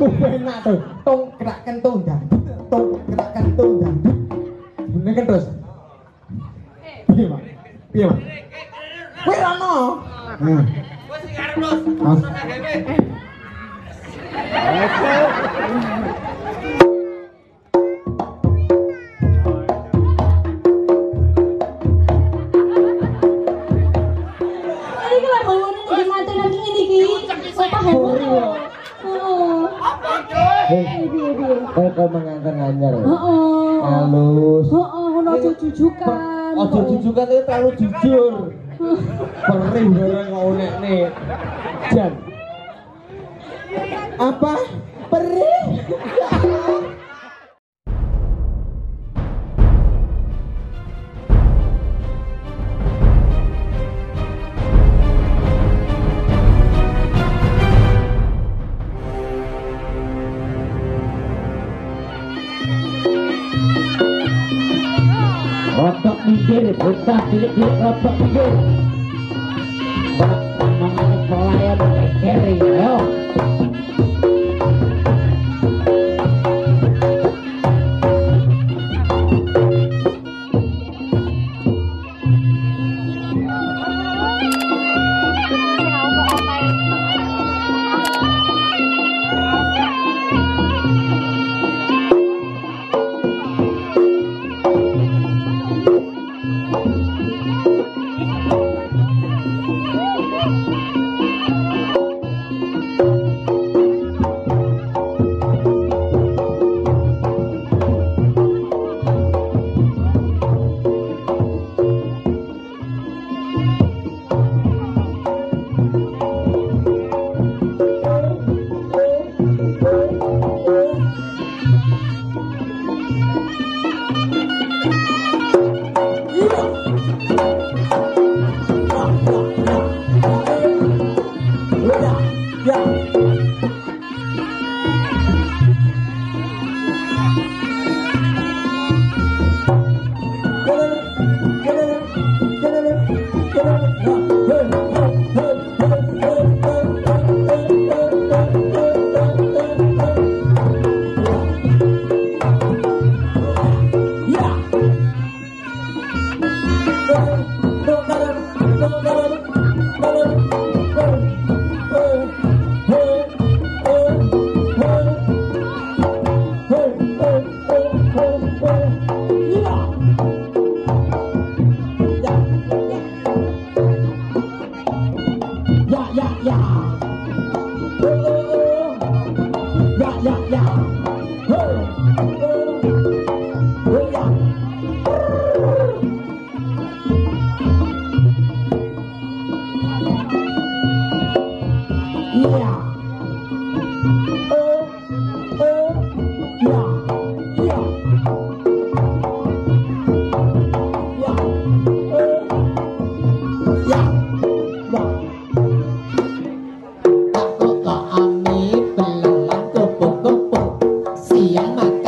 Aku enak tuh, tong kerak kentung dan bener kan terus? Piye Pak? Piye Pak? Kowe ra ono. Wes sing arep los, terus ageme. Iki lha bawane iki mate nang ngene iki. Sapa kau mengangkat anyar. Halus. Ono jujukan. Ojo jujukan itu terlalu jujur. Perih bareng ngonek nih. Jan. Apa? Perih. Otak mikir, otak cilik-cilik otak mikir. Bapak namanya pelayan kekeri, yo. Siang makan.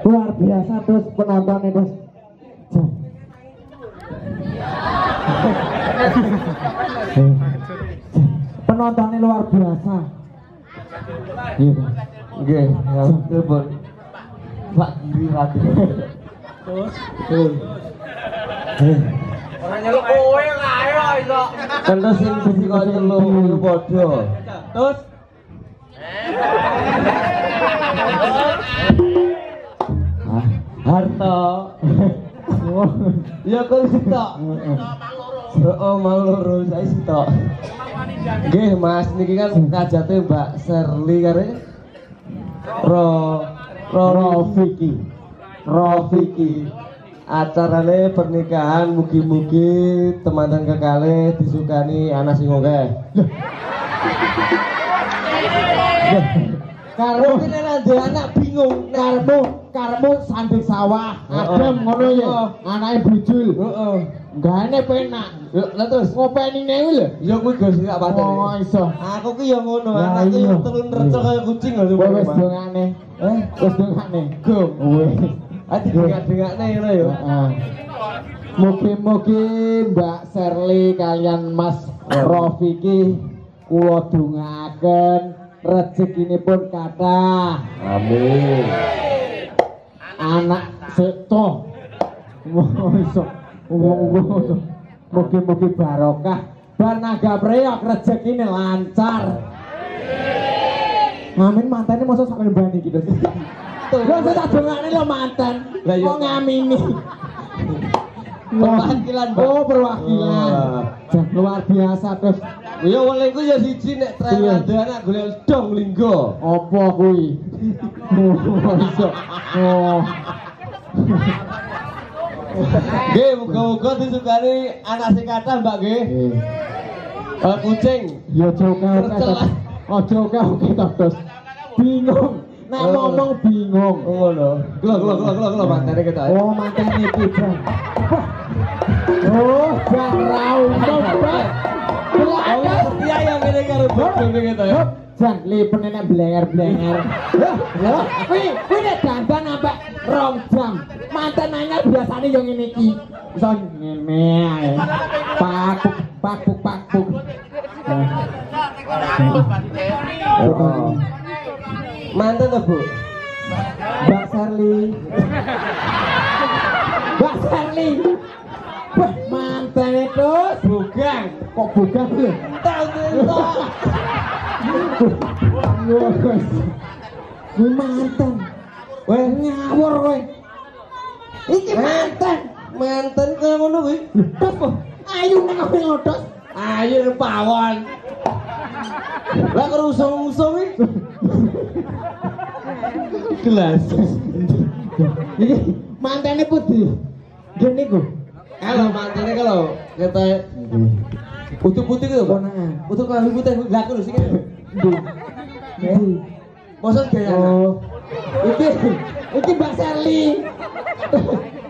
Luar biasa terus penontonnya bos. Penontonnya luar biasa. Iya. Oke, telepon. Pak Giri lagi. Terus. Orangnya lu kowe ayo iso. Terus sing siji kok lu padha. Terus. Harto. Ya kok sitok. Heeh, mau loro saya sitok. Nggih, Mas, niki kan kajate Mbak Sherly kare Rofiki. Acarane pernikahan mugi-mugi teman-teman kekale disukani anak sing akeh. Karena ini nanti anak bingung karena sanding sawah adem ngono ya anaknya bujul gak enak penak terus ngopeni ini lho ya gue gak sih gak patah oh iso aku tuh yang ngono anak tuh yang telur nercok kayak kucing lho wes dengane gom hati dengane itu ya mugi-mugi Mbak Sherly kalian Mas Rofiki kulo dungaken rezekine pun kathah. Amin. Anak seto. Mugi-mugi barokah, banaga priyok rezekine lancar. Amin mantene mosok sak mbani iki. Terus tak dongane lho manten. Wong ngamini. Perwakilan, perwakilan. Luar biasa terus. Ya oleh ku ya siji nek trailer anak golek dong linggo. Apa kuwi? Iso. Oh. Nggih, muga-muga disukani anak sing kathah, Mbak nggih. Kucing ya aja kok kita terus bingung. Nek ngomong bingung. Ngono. Gelo mantene kita. Oh, mantene iki, Bang. Oh, Bang Raung, Bang. Gelo setia ya ngene karo bojone kita ya. Jan lipen nek blenger-blenger. Lah, kuwi nek dandan sampe 2 jam. Manten anyar biasane yo ngene iki. Iso ngene ae. Pakuk. Mantan tuh Bu Mbak Sarli mantan itu bukan kok bukan tuh gue mantan weh ngawur weh iki mantan kaya ngono weh apa ayo nang ngodos ayo pawon lah kerusung-usung weh gelas iki mantene putih nggih niku kalau mantene kalau kita putih-putih lho ponakan putih kalau putih lha aku lho sing nduh mosok gaya iki Mbak Sally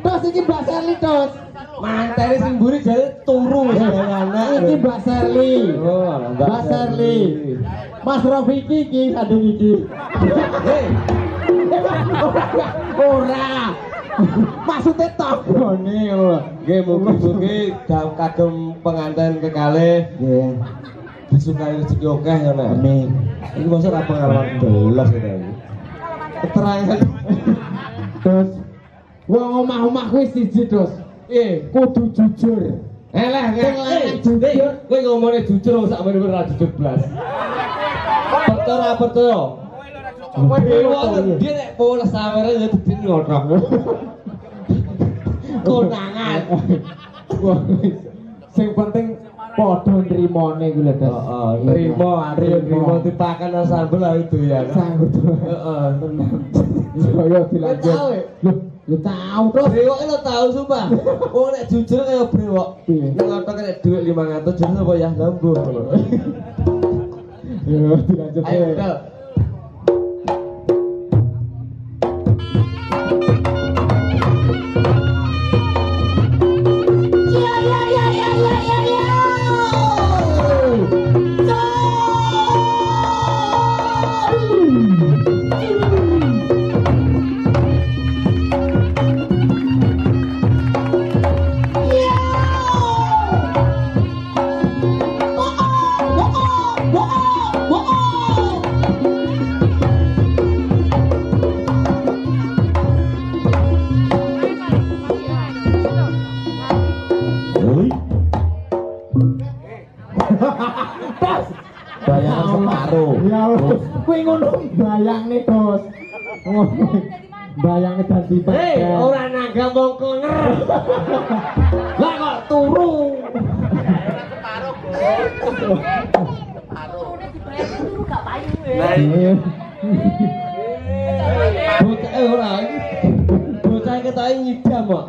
tos iki Mbak Sally tos mantene sing mburi jare turu wis anak iki Mbak Sally oh Mbak Sally Mas Rafiki iki kadung iki ora maksudnya tabone ngono nggih mugi-mugi kagem penganten kekalih nggih disukai rezeki akeh ngono amin iki mosok apa ngalaman 12 kene iki keterangan terus wong omah-omah kuwi siji terus kudu jujur elah sing lanang jujur kowe ngomongnya jujur wong sak meneh ora jujur blas percaya dia nek pola sawere ya dadi ngono. Konangan. Sing penting padha nrimone ku lho, Des. Heeh, nrimo dipakan sambel itu ya. Sanggup. Heeh, tenan. Yo dilanjut. Lu tahu terus brewoke lu tahu sumpah. Wong nek jujur kaya brewok. Nek ngono nek dhuwit 500 jujur apa ya lembur. Yo dilanjut. Ayo. Bayangin tadi hei orang naga mongkonger lah kok turu bocah ketoknya ngidam kok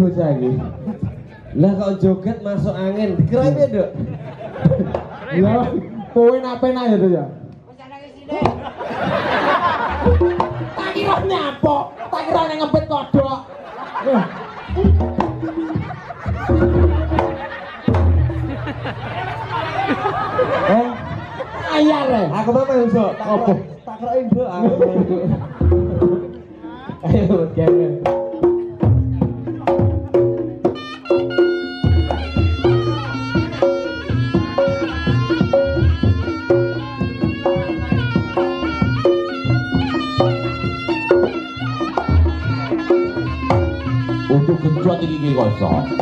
bocah ini lah kok joget masuk angin dikirain ya dok lah poin apa-apa ya tuh ya tak kira nyapok, tak kira ngempet kodok. Ayar ya? Aku apa yang sok? Tak kira ibu aku. Ayo, jangan. Cuat gigi gosok.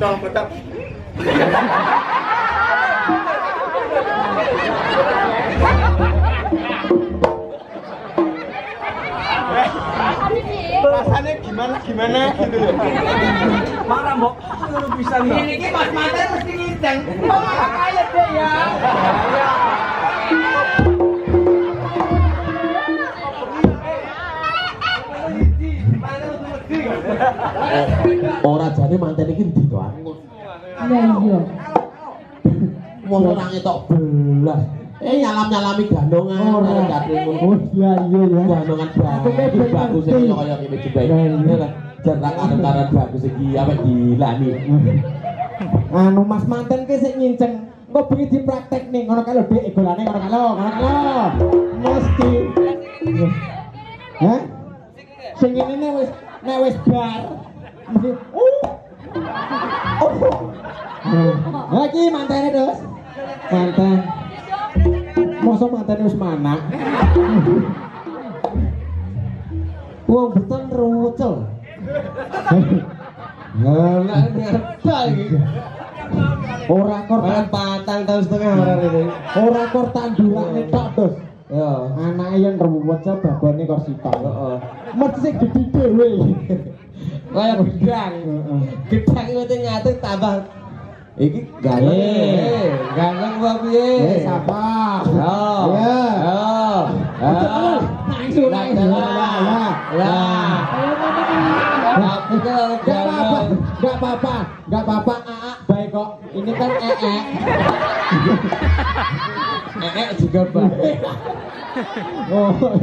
Tong meledak. Rasanya gimana gitu loh. Marah, Mbok. Ngono pisan to. Ini Mas Mater mesti ngidang. Kok kaya deh ya. Ora jane manten iki ndi to, Ang? Iya iya. Wong orang etok belas. Nyalam-nyalami gandongan ora kadhe ngono. Iya iya ya. Gandongan bagus sing kaya ngene jebak. Jarak antara bagus iki apa dilani. Anu Mas Manten ki sik nyinceng. Engko bengi dipraktekne ngono kae lho dhek golane ngono kae lho, ngono kae lho. Mesti. Hah? Sing ngene wis nek wis bar mesti oh iki mantene terus manten mosok mantene wis manak wong beton rucul enak ngerta iki ora kor patang tahun setengah ora rene ora kor tandurane tok terus ya anake yen ruwece babane kor sitok heeh mesti gedhi dhewe kaya gedang gedang iki nyate tambah iki galeng galeng wae piye sabar ya ya langsung lah enggak apa-apa aak baik kok ini kan eek eek juga baik oh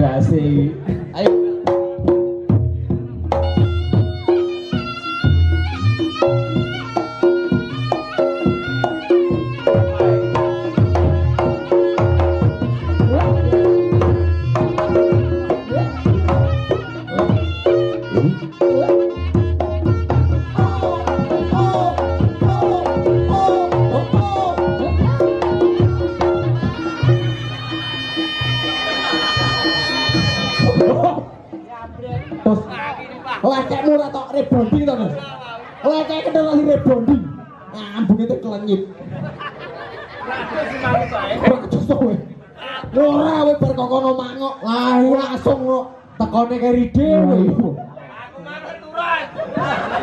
dasi. Ayo. Rebonding to, Mas. Lah kayak kendel lagi rebonding. Ambune tek klenyit. Langsung simalu sae. Becus to kowe. Ora kowe perkokono mangok. Lah langsung kok tekone keri dhewe. Aku manut turun. Aku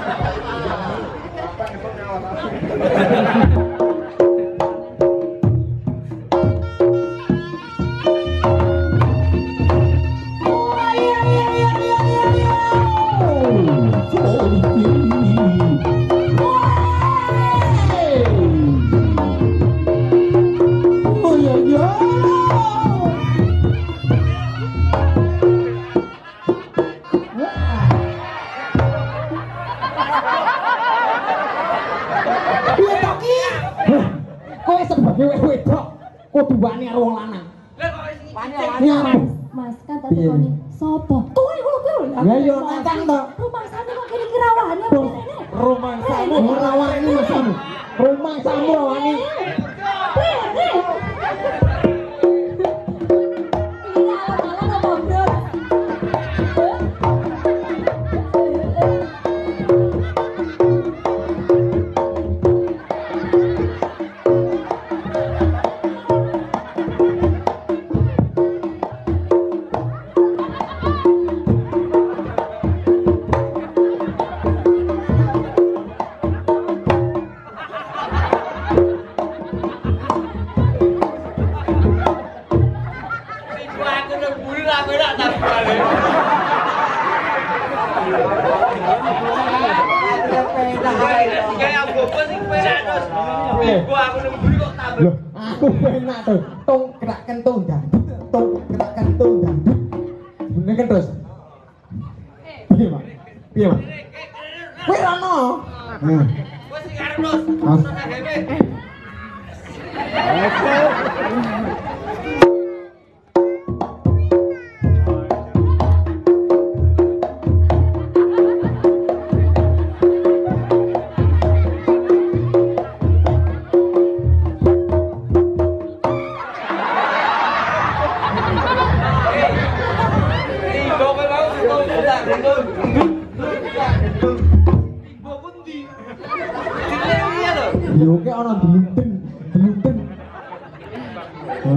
Yo,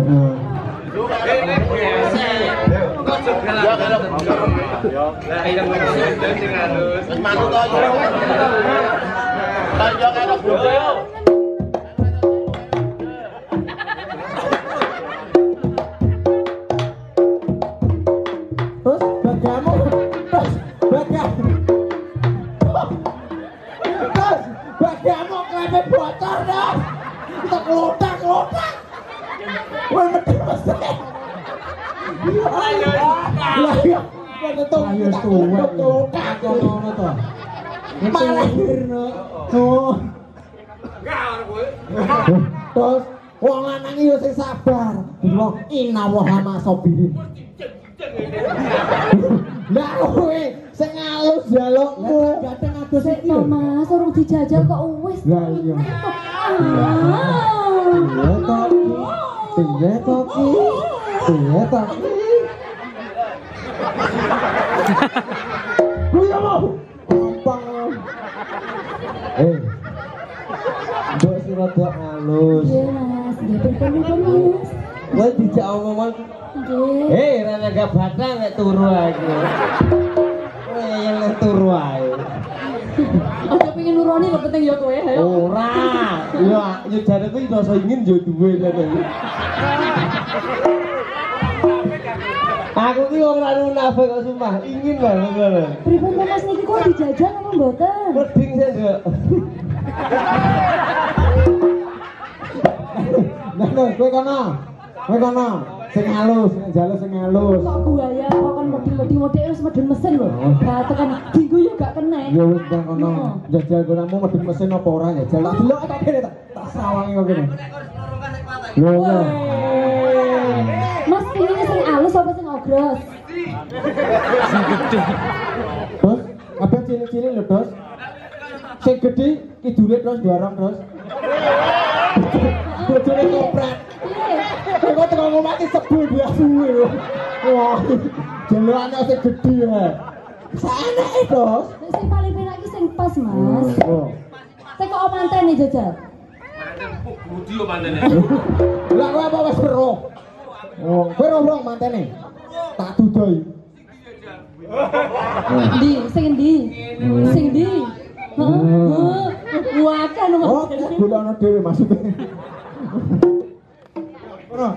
terus wong lanang yo sing sabar wong innallaha masabirin ndak kowe sing ngalus jalukmu dateng adose Mas urung dijajal kok wis lah iya piye to ki kuwi mau gampang mbok sing rada halus. Iya Mas, nggih pripun Mas. Kowe dijak omongan. Nggih. Hei, ra nggak batal nek turu aku. Kowe yang nek turu ae. Aku pengen nuroni lho penting ya kowe. Ora. Yo nyudane kuwi rasa ingin yo duwe lho. Aku ki ora nafsu kok sumpah, ingin banget lho. Pripun Mas niki kok dijajal apa mboten? Weding sendok. Nah, kowe kono. Sing halus, sing jalus, sing halus. Kok buaya kok kon medhi-medhi wis medhen mesin lho. Lah tekan dinggo yo gak kenek. Ya wis nang kono. Jajal goramu medhen mesin apa ora ya? Jajal tak delok tak kene tak sawangi kok kene. Yo. Mas ini sing halus apa sing ogros? Sing gede. Bos, apa cilik-cilik lho, Bos? Sing gede kidule terus diarang terus. Bojone koprat. Kok teko ngomati sebul dia suwe lho. Wah, jelokane sing gedhi ya. Saneke, Bos. Sing paling penak iki sing pas, Mas. Oh. Sing kok mantene jajal. Manten kok budi yo mantene. Lah kowe apa wis weruh? Oh, kowe weruh mantene. Tak dudoi. Endi? Sing endi? Sing endi? Heeh. Wah, kan oh, golekane dhewe maksudnya. Ora.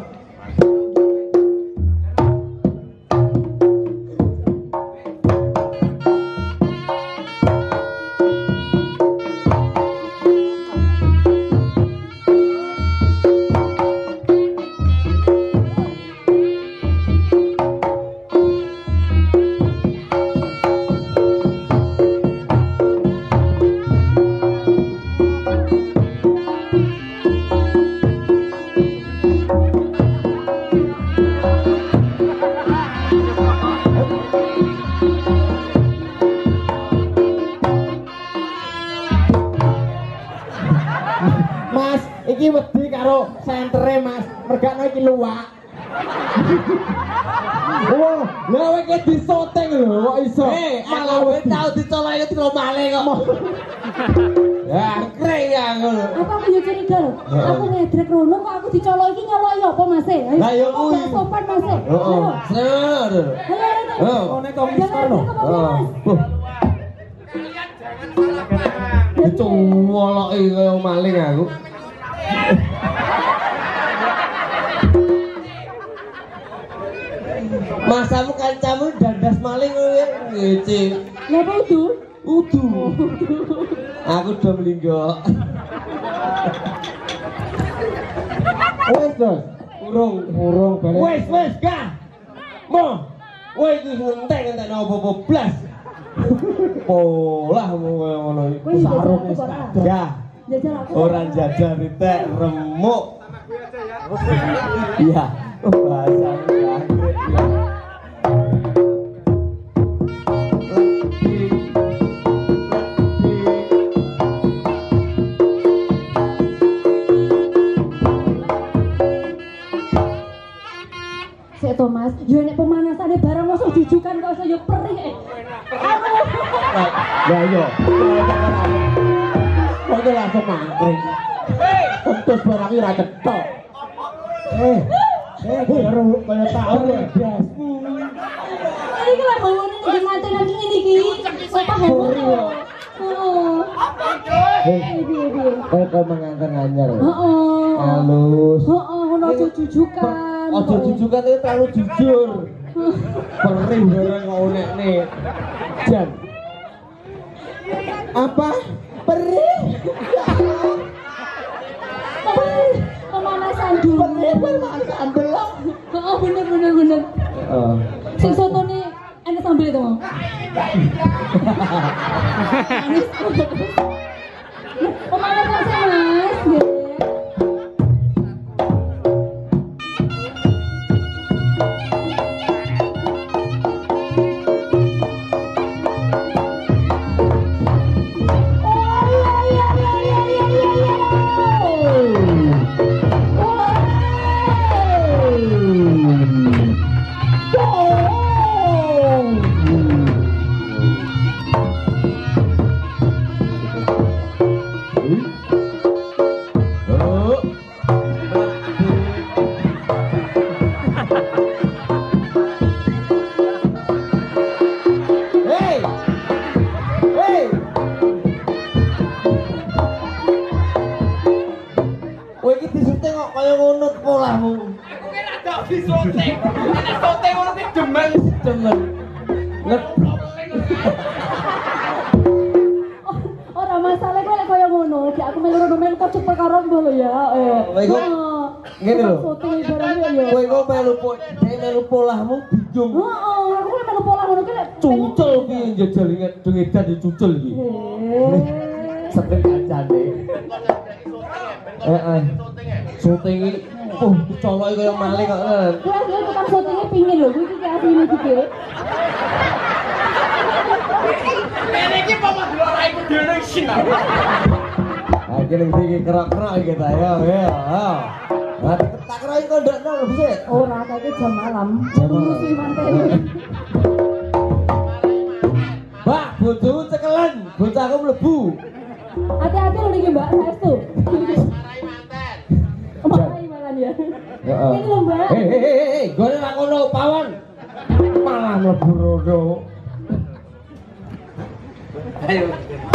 Orang jajal ritek remuk. Iya, bahasa Inggris. Sik to Mas, yo nek pemanasane barang mosok jujukan kok iso yo perih. Lah yo. Kok langsung mangkring. Hei, terus barang ora cetok. Baru kayak tahu ya. Ini kalau mau ngomongin mantan lagi ini, sumpah heboh. Apa itu? Kau mengangkat anyar. Halus. Ono jujukan. Ojo jujukan itu terlalu jujur. Perih bareng ngonek nih. Jan. Apa? Perih. Pemanasan dulu. Pemanasan belum. Oh bener. Si soto nih enak sambil itu mau. Pemanasan mas. Ayo.